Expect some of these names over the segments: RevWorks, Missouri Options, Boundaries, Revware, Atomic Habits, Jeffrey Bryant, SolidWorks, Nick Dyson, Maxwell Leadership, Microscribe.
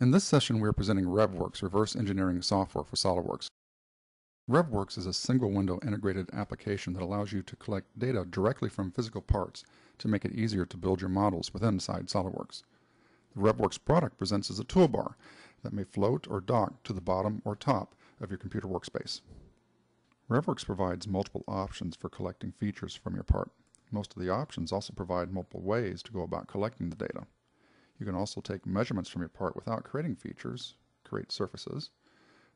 In this session, we are presenting RevWorks, reverse engineering software for SolidWorks. RevWorks is a single-window integrated application that allows you to collect data directly from physical parts to make it easier to build your models within inside SolidWorks. The RevWorks product presents as a toolbar that may float or dock to the bottom or top of your computer workspace. RevWorks provides multiple options for collecting features from your part. Most of the options also provide multiple ways to go about collecting the data. You can also take measurements from your part without creating features, create surfaces.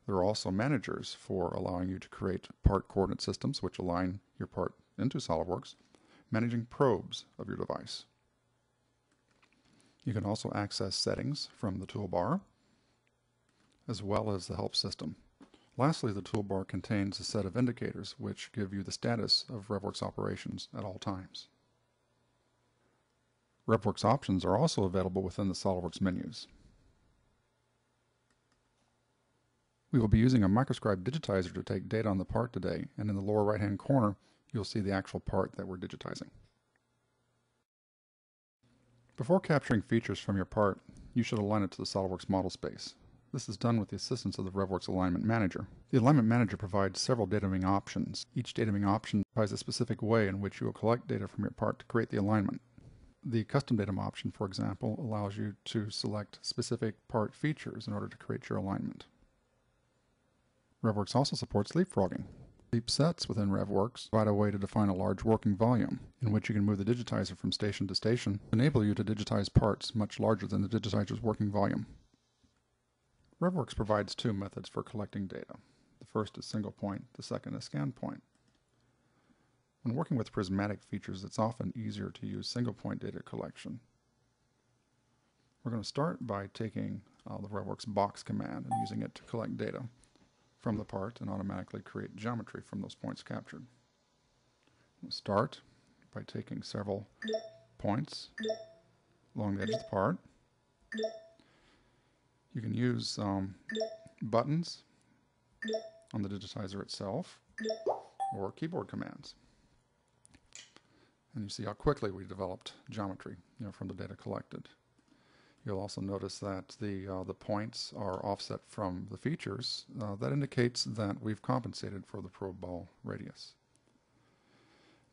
There are also managers for allowing you to create part coordinate systems which align your part into SolidWorks, managing probes of your device. You can also access settings from the toolbar, as well as the help system. Lastly, the toolbar contains a set of indicators which give you the status of RevWorks operations at all times. RevWorks options are also available within the SolidWorks menus. We will be using a Microscribe digitizer to take data on the part today, and in the lower right-hand corner, you'll see the actual part that we're digitizing. Before capturing features from your part, you should align it to the SolidWorks model space. This is done with the assistance of the RevWorks Alignment Manager. The Alignment Manager provides several dataming options. Each dataming option provides a specific way in which you will collect data from your part to create the alignment. The custom datum option, for example, allows you to select specific part features in order to create your alignment. RevWorks also supports leapfrogging. Leap sets within RevWorks provide a way to define a large working volume in which you can move the digitizer from station to station to enable you to digitize parts much larger than the digitizer's working volume. RevWorks provides two methods for collecting data. The first is single point, the second is scan point. When working with prismatic features, it's often easier to use single-point data collection. We're going to start by taking the RevWorks box command and using it to collect data from the part and automatically create geometry from those points captured. We'll start by taking several points along the edge of the part. You can use buttons on the digitizer itself or keyboard commands. And you see how quickly we developed geometry, from the data collected. You'll also notice that the points are offset from the features. That indicates that we've compensated for the probe ball radius.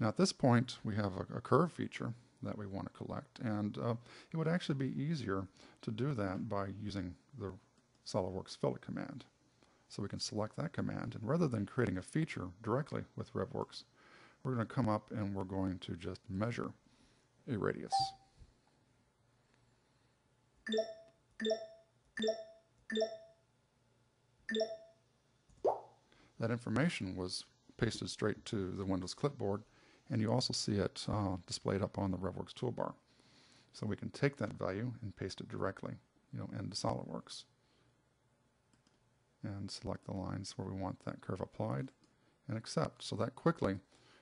Now at this point, we have a curve feature that we want to collect, and it would actually be easier to do that by using the SolidWorks fillet command. So we can select that command, and rather than creating a feature directly with RevWorks, we're going to come up and we're going to just measure a radius. That information was pasted straight to the Windows clipboard, and you also see it displayed up on the RevWorks toolbar. So we can take that value and paste it directly, into SolidWorks, and select the lines where we want that curve applied, and accept. So that quickly,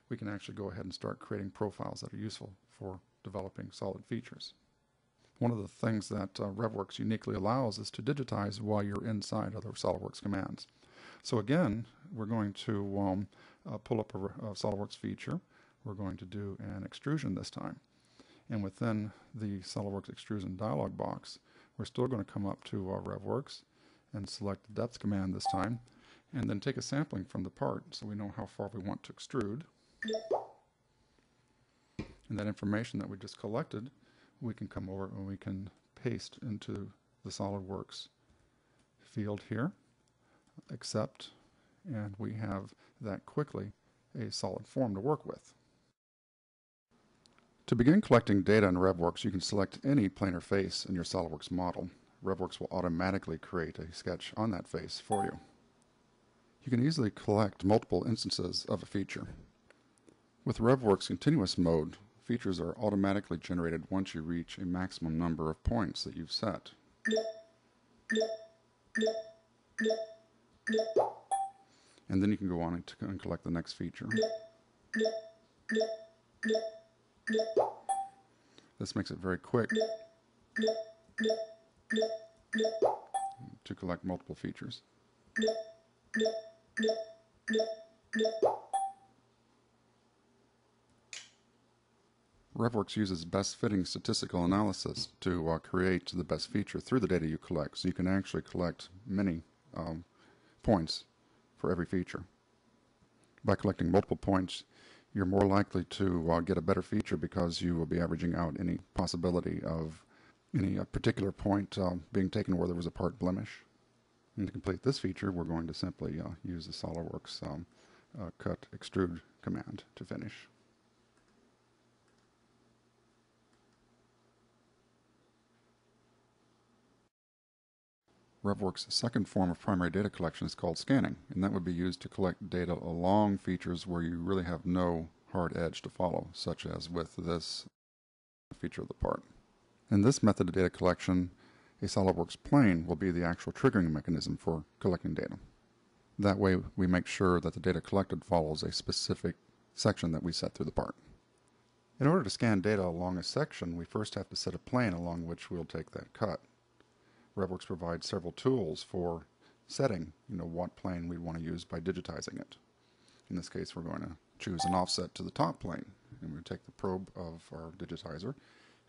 we can actually go ahead and start creating profiles that are useful for developing solid features. One of the things that RevWorks uniquely allows is to digitize while you're inside other SolidWorks commands. So again, we're going to pull up a SolidWorks feature. We're going to do an extrusion this time. And within the SolidWorks extrusion dialog box, we're still going to come up to RevWorks and select the depth command this time, and then take a sampling from the part so we know how far we want to extrude. And that information that we just collected, we can come over and we can paste into the SolidWorks field here, accept, and we have that quickly a solid form to work with. To begin collecting data in RevWorks, you can select any planar face in your SolidWorks model. RevWorks will automatically create a sketch on that face for you. You can easily collect multiple instances of a feature. With RevWorks continuous mode, features are automatically generated once you reach a maximum number of points that you've set. And then you can go on and collect the next feature. This makes it very quick to collect multiple features. RevWorks uses best-fitting statistical analysis to create the best feature through the data you collect, so you can actually collect many points for every feature. By collecting multiple points, you're more likely to get a better feature because you will be averaging out any possibility of any particular point being taken where there was a part blemish. And to complete this feature, we're going to simply use the SolidWorks cut extrude command to finish. RevWorks' second form of primary data collection is called scanning, and that would be used to collect data along features where you really have no hard edge to follow, such as with this feature of the part. In this method of data collection, a SolidWorks plane will be the actual triggering mechanism for collecting data. That way we make sure that the data collected follows a specific section that we set through the part. In order to scan data along a section, we first have to set a plane along which we'll take that cut. RevWorks provides several tools for setting, what plane we want to use by digitizing it. In this case, we're going to choose an offset to the top plane, and we take the probe of our digitizer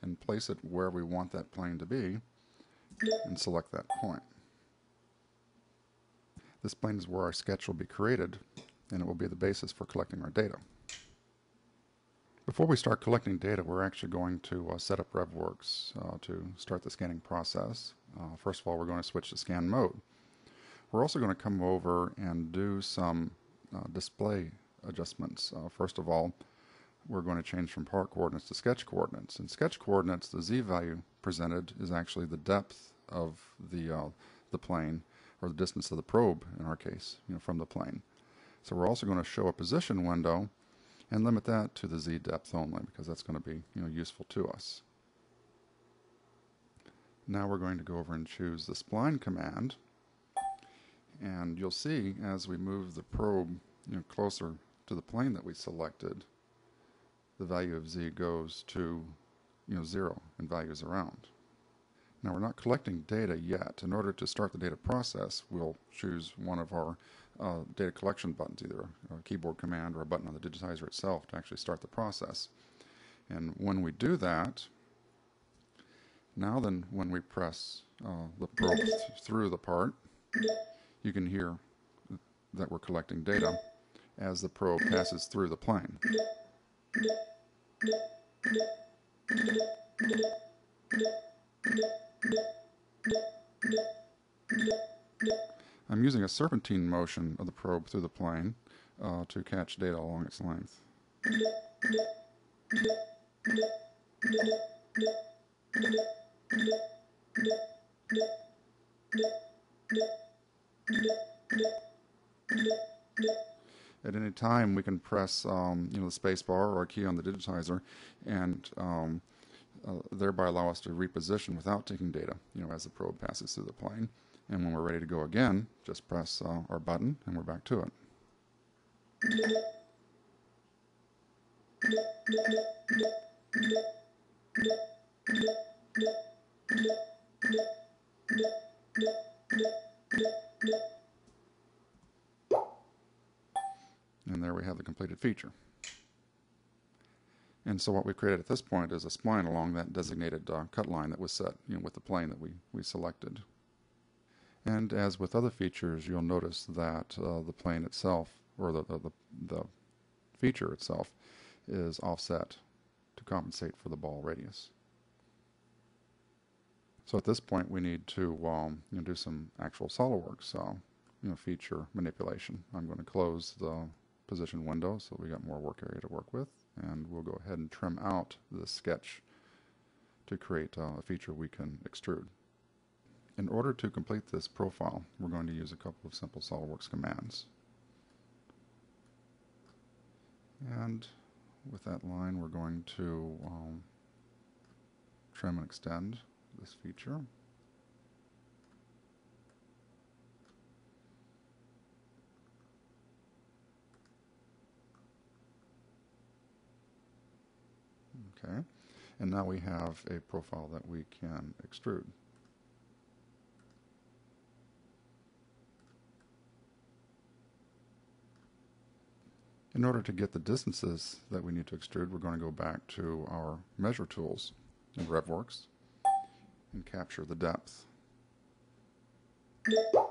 and place it where we want that plane to be, and select that point. This plane is where our sketch will be created, and it will be the basis for collecting our data. Before we start collecting data, we're actually going to set up RevWorks to start the scanning process. First of all, we're going to switch to scan mode. We're also going to come over and do some display adjustments. First of all, we're going to change from part coordinates to sketch coordinates. In sketch coordinates, the z-value presented is actually the depth of the plane, or the distance of the probe, in our case, from the plane. So we're also going to show a position window and limit that to the z-depth only, because that's going to be useful to us. Now we're going to go over and choose the spline command, and you'll see as we move the probe closer to the plane that we selected, the value of z goes to 0 and values around. Now we're not collecting data yet. In order to start the data process, we'll choose one of our data collection buttons, either a keyboard command or a button on the digitizer itself to actually start the process. And when we do that, now then when we press the probe through the part, you can hear that we're collecting data as the probe passes through the plane. I'm using a serpentine motion of the probe through the plane to catch data along its length. At any time, we can press the space bar or a key on the digitizer, and thereby allow us to reposition without taking data, as the probe passes through the plane. And when we're ready to go again, just press our button, and we're back to it. And there we have the completed feature. And so what we've created at this point is a spline along that designated cut line that was set with the plane that we selected. And as with other features, you'll notice that the plane itself, or the feature itself, is offset to compensate for the ball radius. So at this point, we need to do some actual SolidWorks feature manipulation. I'm going to close the position window so we got more work area to work with, and we'll go ahead and trim out the sketch to create a feature we can extrude. In order to complete this profile, we're going to use a couple of simple SolidWorks commands. And with that line, we're going to trim and extend this feature. Okay, and now we have a profile that we can extrude. In order to get the distances that we need to extrude, we're going to go back to our measure tools in RevWorks and capture the depth. Okay,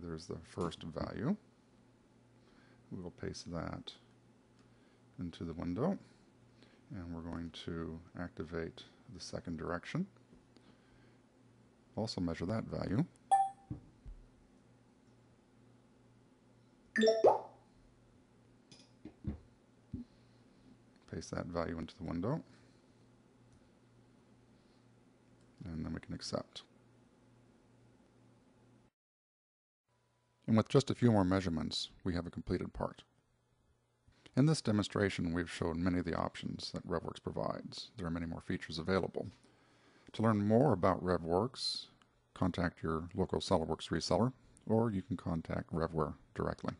there's the first value. We will paste that into the window, and we're going to activate the second direction. Also measure that value. Paste that value into the window, and then we can accept. And with just a few more measurements, we have a completed part. In this demonstration, we've shown many of the options that RevWorks provides. There are many more features available. To learn more about RevWorks, contact your local SolidWorks reseller, or you can contact Revware directly.